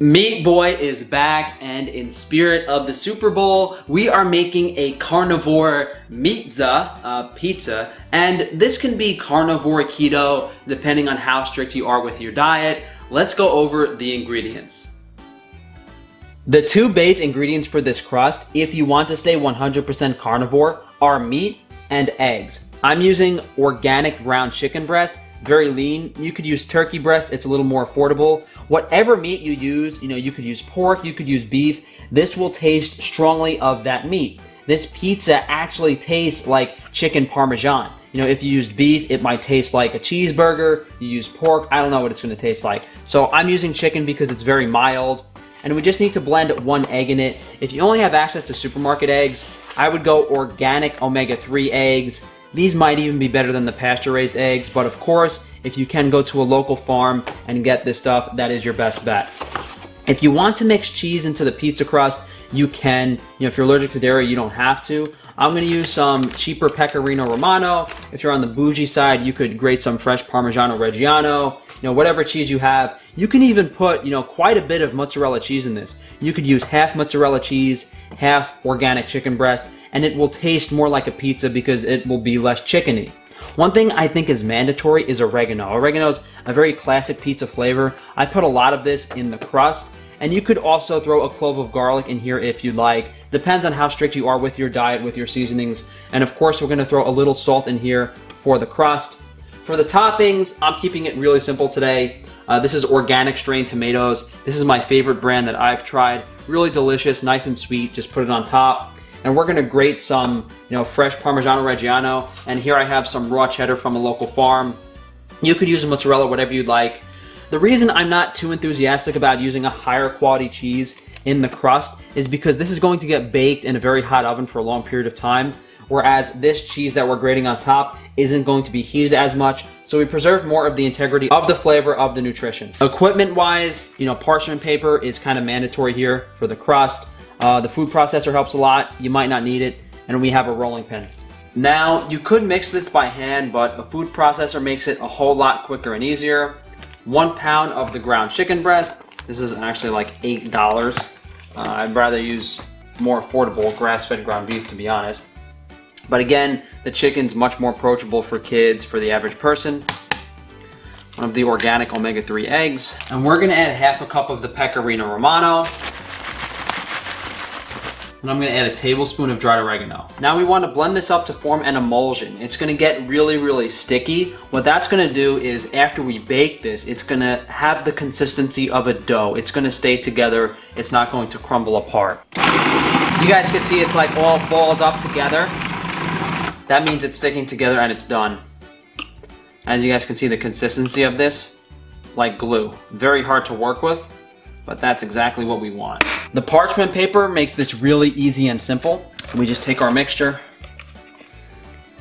Meat Boy is back, and in spirit of the Super Bowl, we are making a carnivore meatza, pizza, and this can be carnivore keto depending on how strict you are with your diet. Let's go over the ingredients. The two base ingredients for this crust, if you want to stay 100% carnivore, are meat and eggs. I'm using organic ground chicken breast, very lean. You could use turkey breast, it's a little more affordable. Whatever meat you use, you could use pork, you could use beef, this will taste strongly of that meat. This pizza actually tastes like chicken parmesan. If you used beef, it might taste like a cheeseburger. You use pork, I don't know what it's gonna taste like. So I'm using chicken because it's very mild, and we just need to blend one egg in it. If you only have access to supermarket eggs, I would go organic omega-3 eggs. These might even be better than the pasture-raised eggs, but of course, if you can go to a local farm and get this stuff, that is your best bet. If you want to mix cheese into the pizza crust, you can. If you're allergic to dairy, you don't have to. I'm gonna use some cheaper Pecorino Romano. If you're on the bougie side, you could grate some fresh Parmigiano-Reggiano, whatever cheese you have. You can even put, quite a bit of mozzarella cheese in this. You could use half mozzarella cheese, half organic chicken breast, and it will taste more like a pizza because it will be less chickeny. One thing I think is mandatory is oregano. Oregano is a very classic pizza flavor. I put a lot of this in the crust, and you could also throw a clove of garlic in here if you like. Depends on how strict you are with your diet, with your seasonings. And of course, we're gonna throw a little salt in here for the crust. For the toppings, I'm keeping it really simple today. This is organic strained tomatoes. This is my favorite brand that I've tried. Really delicious, nice and sweet, just put it on top. And we're gonna grate some, fresh Parmigiano-Reggiano, and here I have some raw cheddar from a local farm. You could use mozzarella, whatever you'd like. The reason I'm not too enthusiastic about using a higher quality cheese in the crust is because this is going to get baked in a very hot oven for a long period of time, whereas this cheese that we're grating on top isn't going to be heated as much, so we preserve more of the integrity of the flavor of the nutrition. Equipment-wise, parchment paper is kind of mandatory here for the crust. The food processor helps a lot, you might not need it, and we have a rolling pin. Now, you could mix this by hand, but a food processor makes it a whole lot quicker and easier. 1 pound of the ground chicken breast. This is actually like $8. I'd rather use more affordable grass-fed ground beef, to be honest. But again, the chicken's much more approachable for kids, for the average person. One of the organic omega-3 eggs. And we're gonna add half a cup of the Pecorino Romano. And I'm gonna add a tablespoon of dried oregano. Now we wanna blend this up to form an emulsion. It's gonna get really, really sticky. What that's gonna do is after we bake this, it's gonna have the consistency of a dough. It's gonna stay together. It's not going to crumble apart. You guys can see it's like all balled up together. That means it's sticking together and it's done. As you guys can see, the consistency of this, like glue. Very hard to work with, but that's exactly what we want. The parchment paper makes this really easy and simple. We just take our mixture,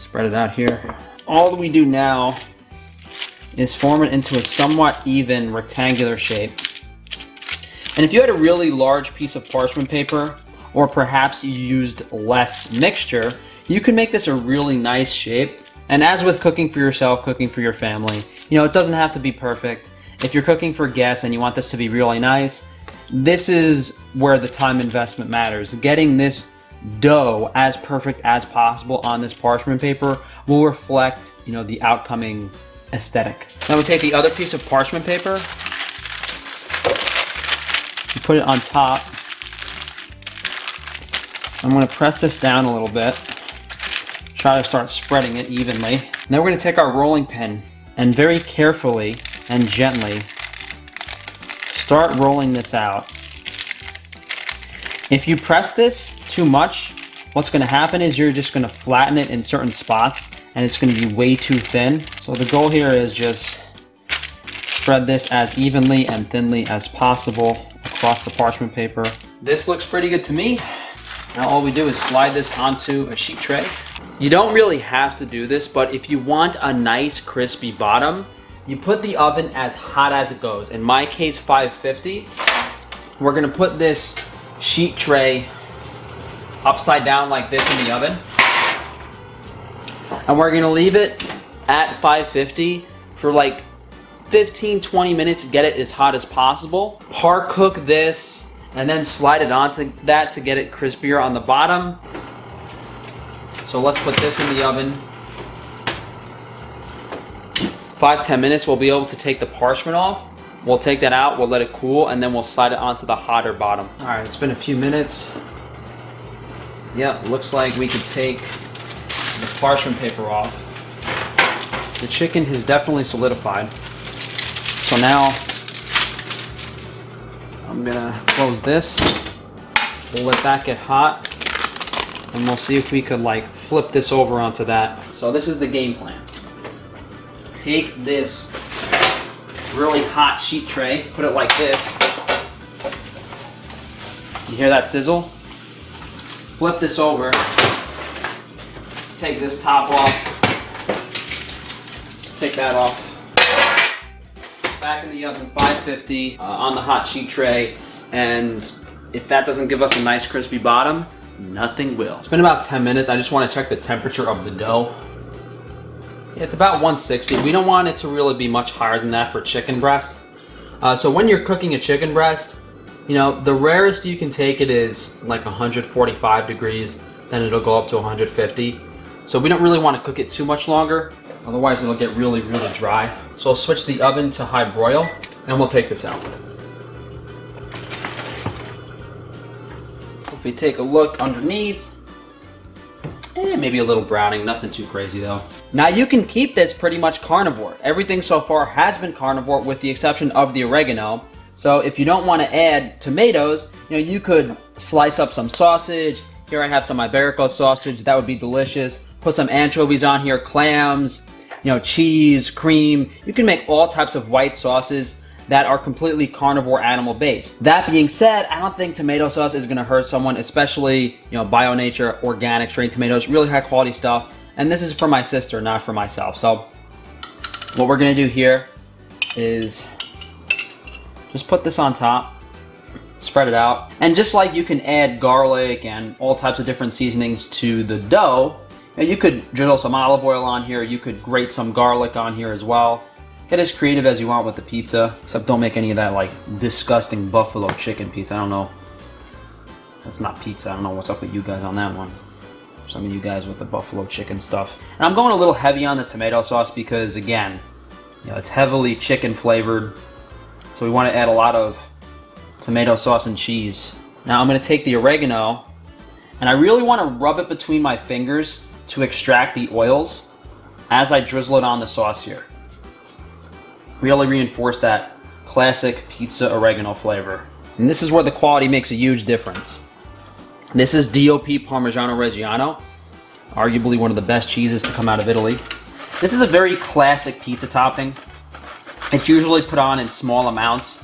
spread it out here. All that we do now is form it into a somewhat even rectangular shape. And if you had a really large piece of parchment paper, or perhaps you used less mixture, you can make this a really nice shape. And as with cooking for yourself, cooking for your family, it doesn't have to be perfect. If you're cooking for guests and you want this to be really nice, this is where the time investment matters. Getting this dough as perfect as possible on this parchment paper will reflect, the outcoming aesthetic. Now we take the other piece of parchment paper, we put it on top. I'm gonna press this down a little bit, try to start spreading it evenly. Now we're gonna take our rolling pin and very carefully and gently start rolling this out. If you press this too much, what's gonna happen is you're just gonna flatten it in certain spots and it's gonna be way too thin. So the goal here is just spread this as evenly and thinly as possible across the parchment paper. This looks pretty good to me. Now all we do is slide this onto a sheet tray. You don't really have to do this, but if you want a nice crispy bottom, you put the oven as hot as it goes. In my case, 550. We're gonna put this sheet tray upside down like this in the oven. And we're gonna leave it at 550 for like 15-20 minutes, get it as hot as possible. Par cook this and then slide it onto that to get it crispier on the bottom. So let's put this in the oven. 5-10 minutes, we'll be able to take the parchment off. We'll take that out, we'll let it cool, and then we'll slide it onto the hotter bottom. All right, it's been a few minutes. Yeah, looks like we could take the parchment paper off. The chicken has definitely solidified. So now I'm gonna close this. We'll let that get hot, and we'll see if we could like flip this over onto that. So this is the game plan. Take this really hot sheet tray, put it like this. You hear that sizzle? Flip this over. Take this top off. Take that off. Back in the oven, 550 on the hot sheet tray. And if that doesn't give us a nice crispy bottom, nothing will. It's been about 10 minutes. I just want to check the temperature of the dough. It's about 160. We don't want it to really be much higher than that for chicken breast. So when you're cooking a chicken breast, you know, the rarest you can take it is like 145 degrees, then it'll go up to 150. So we don't really want to cook it too much longer, otherwise it'll get really, really dry. So I'll switch the oven to high broil, and we'll take this out. If we take a look underneath, maybe a little browning, nothing too crazy though. Now you can keep this pretty much carnivore. Everything so far has been carnivore with the exception of the oregano. So if you don't want to add tomatoes, you know, you could slice up some sausage. Here I have some Iberico sausage, that would be delicious. Put some anchovies on here, clams, you know, cheese, cream. You can make all types of white sauces that are completely carnivore animal based. That being said, I don't think tomato sauce is gonna hurt someone, especially, you know, Bio Nature, organic, strained tomatoes, really high quality stuff. And this is for my sister, not for myself. So what we're gonna do here is just put this on top, spread it out. And just like you can add garlic and all types of different seasonings to the dough, you could drizzle some olive oil on here, you could grate some garlic on here as well. Get as creative as you want with the pizza, except don't make any of that like disgusting buffalo chicken pizza. I don't know. That's not pizza. I don't know what's up with you guys on that one. Some of you guys with the buffalo chicken stuff. And I'm going a little heavy on the tomato sauce because, again, you know, it's heavily chicken flavored. So we want to add a lot of tomato sauce and cheese. Now I'm going to take the oregano, and I really want to rub it between my fingers to extract the oils as I drizzle it on the sauce here. Really reinforce that classic pizza oregano flavor. And this is where the quality makes a huge difference. This is DOP Parmigiano-Reggiano, arguably one of the best cheeses to come out of Italy. This is a very classic pizza topping. It's usually put on in small amounts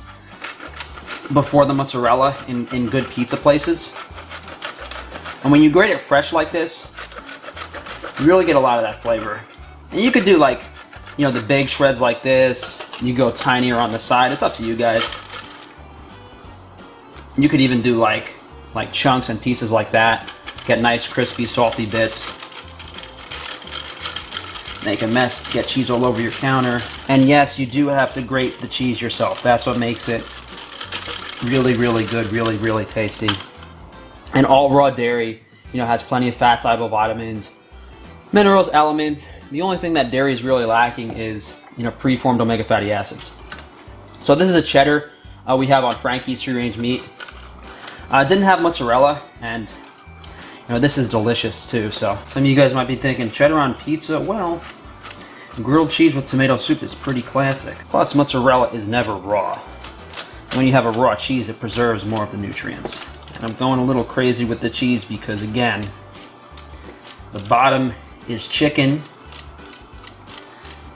before the mozzarella in good pizza places. And when you grate it fresh like this, you really get a lot of that flavor. And you could do like, you know, the big shreds like this. You go tinier on the side. It's up to you guys. You could even do like chunks and pieces like that. Get nice, crispy, salty bits. Make a mess, get cheese all over your counter. And yes, you do have to grate the cheese yourself. That's what makes it really, really good, really, really tasty. And all raw dairy, you know, has plenty of fats, soluble vitamins, minerals, elements. The only thing that dairy is really lacking is, you know, preformed omega fatty acids. So this is a cheddar we have on Frankie's Free Range Meat. I didn't have mozzarella, and you know, this is delicious too. So some of you guys might be thinking, cheddar on pizza? Well, grilled cheese with tomato soup is pretty classic. Plus, mozzarella is never raw. When you have a raw cheese, it preserves more of the nutrients. And I'm going a little crazy with the cheese because, again, the bottom is chicken,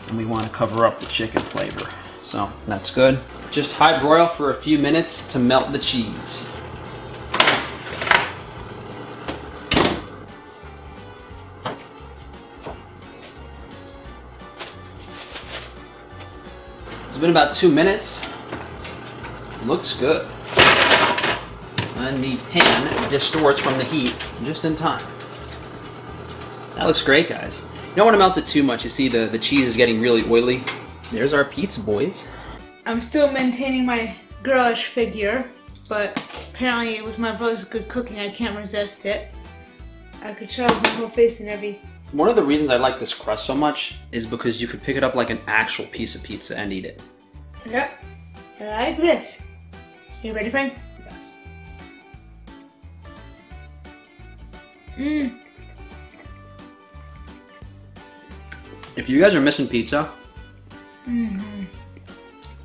and we want to cover up the chicken flavor. So that's good. Just high broil for a few minutes to melt the cheese. It's been about 2 minutes. Looks good. And the pan distorts from the heat just in time. That looks great, guys. You don't want to melt it too much. You see the cheese is getting really oily. There's our pizza, boys. I'm still maintaining my girlish figure, but apparently with my brother's good cooking, I can't resist it. I could show my whole face and every... One of the reasons I like this crust so much is because you could pick it up like an actual piece of pizza and eat it. Yep, like this. You ready, Frank? Yes. Mmm. If you guys are missing pizza, mm-hmm,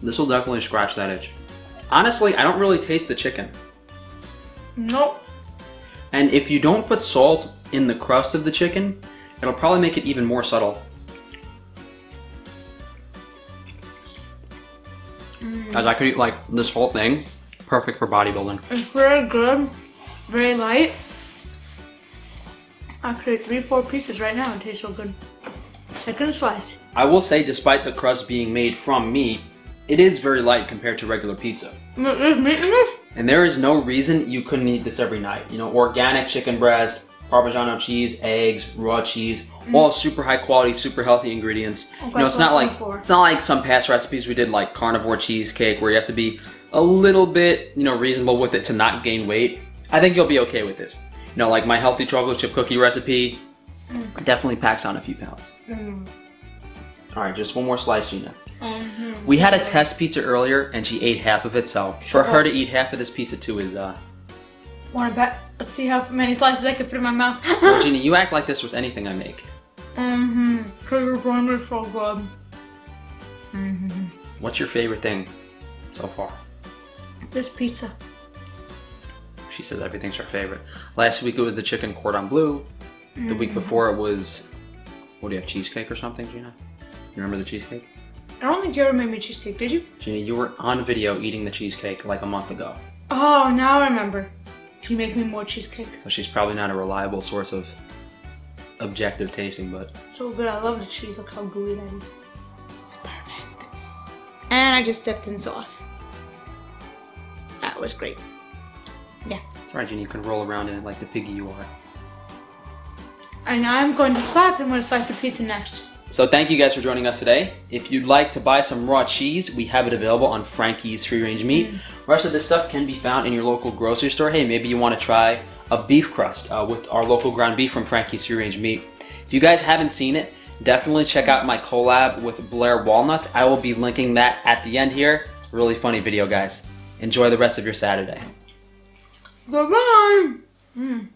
this will definitely scratch that itch. Honestly, I don't really taste the chicken. Nope. And if you don't put salt in the crust of the chicken, it'll probably make it even more subtle. Mm. As I could eat like this whole thing, perfect for bodybuilding. It's very good, very light. I could eat 3 or 4 pieces right now, it tastes so good. Second slice. I will say, despite the crust being made from meat, it is very light compared to regular pizza. There's meat in this? And there is no reason you couldn't eat this every night. You know, organic chicken breast, Parmigiano cheese, eggs, raw cheese, all super high quality, super healthy ingredients. Okay, you know, it's not like some past recipes we did, like carnivore cheesecake, where you have to be a little bit, you know, reasonable with it to not gain weight. I think you'll be okay with this. You know, like my healthy chocolate chip cookie recipe, definitely packs on a few pounds. Mm. All right, just one more slice, Gina. Mm-hmm. We had a test pizza earlier, and she ate half of it, so for her to eat half of this pizza too is Want to bet? Let's see how many slices I can put in my mouth. Well, Gina, you act like this with anything I make. Mm-hmm. Pepperoni is so good. Mm-hmm. What's your favorite thing so far? This pizza. She says everything's her favorite. Last week it was the chicken cordon bleu. Mm-hmm. The week before it was, what do you have, cheesecake or something, Gina? You remember the cheesecake? I don't think you ever made me cheesecake, did you? Gina, you were on video eating the cheesecake like a month ago. Oh, now I remember. Can you make me more cheesecake? So she's probably not a reliable source of objective tasting, but... So good, I love the cheese, look how gooey that is. It's perfect. And I just stepped in sauce. That was great. Yeah. That's right, Gina, you can roll around in it like the piggy you are. And I'm going to slap and want to slice the pizza next. So thank you guys for joining us today. If you'd like to buy some raw cheese, we have it available on Frankie's Free Range Meat. Mm. Rest of this stuff can be found in your local grocery store. Hey, maybe you want to try a beef crust with our local ground beef from Frankie's Free Range Meat. If you guys haven't seen it, definitely check out my collab with Blair Walnuts. I will be linking that at the end here. It's a really funny video, guys. Enjoy the rest of your Saturday. Bye-bye. Mm.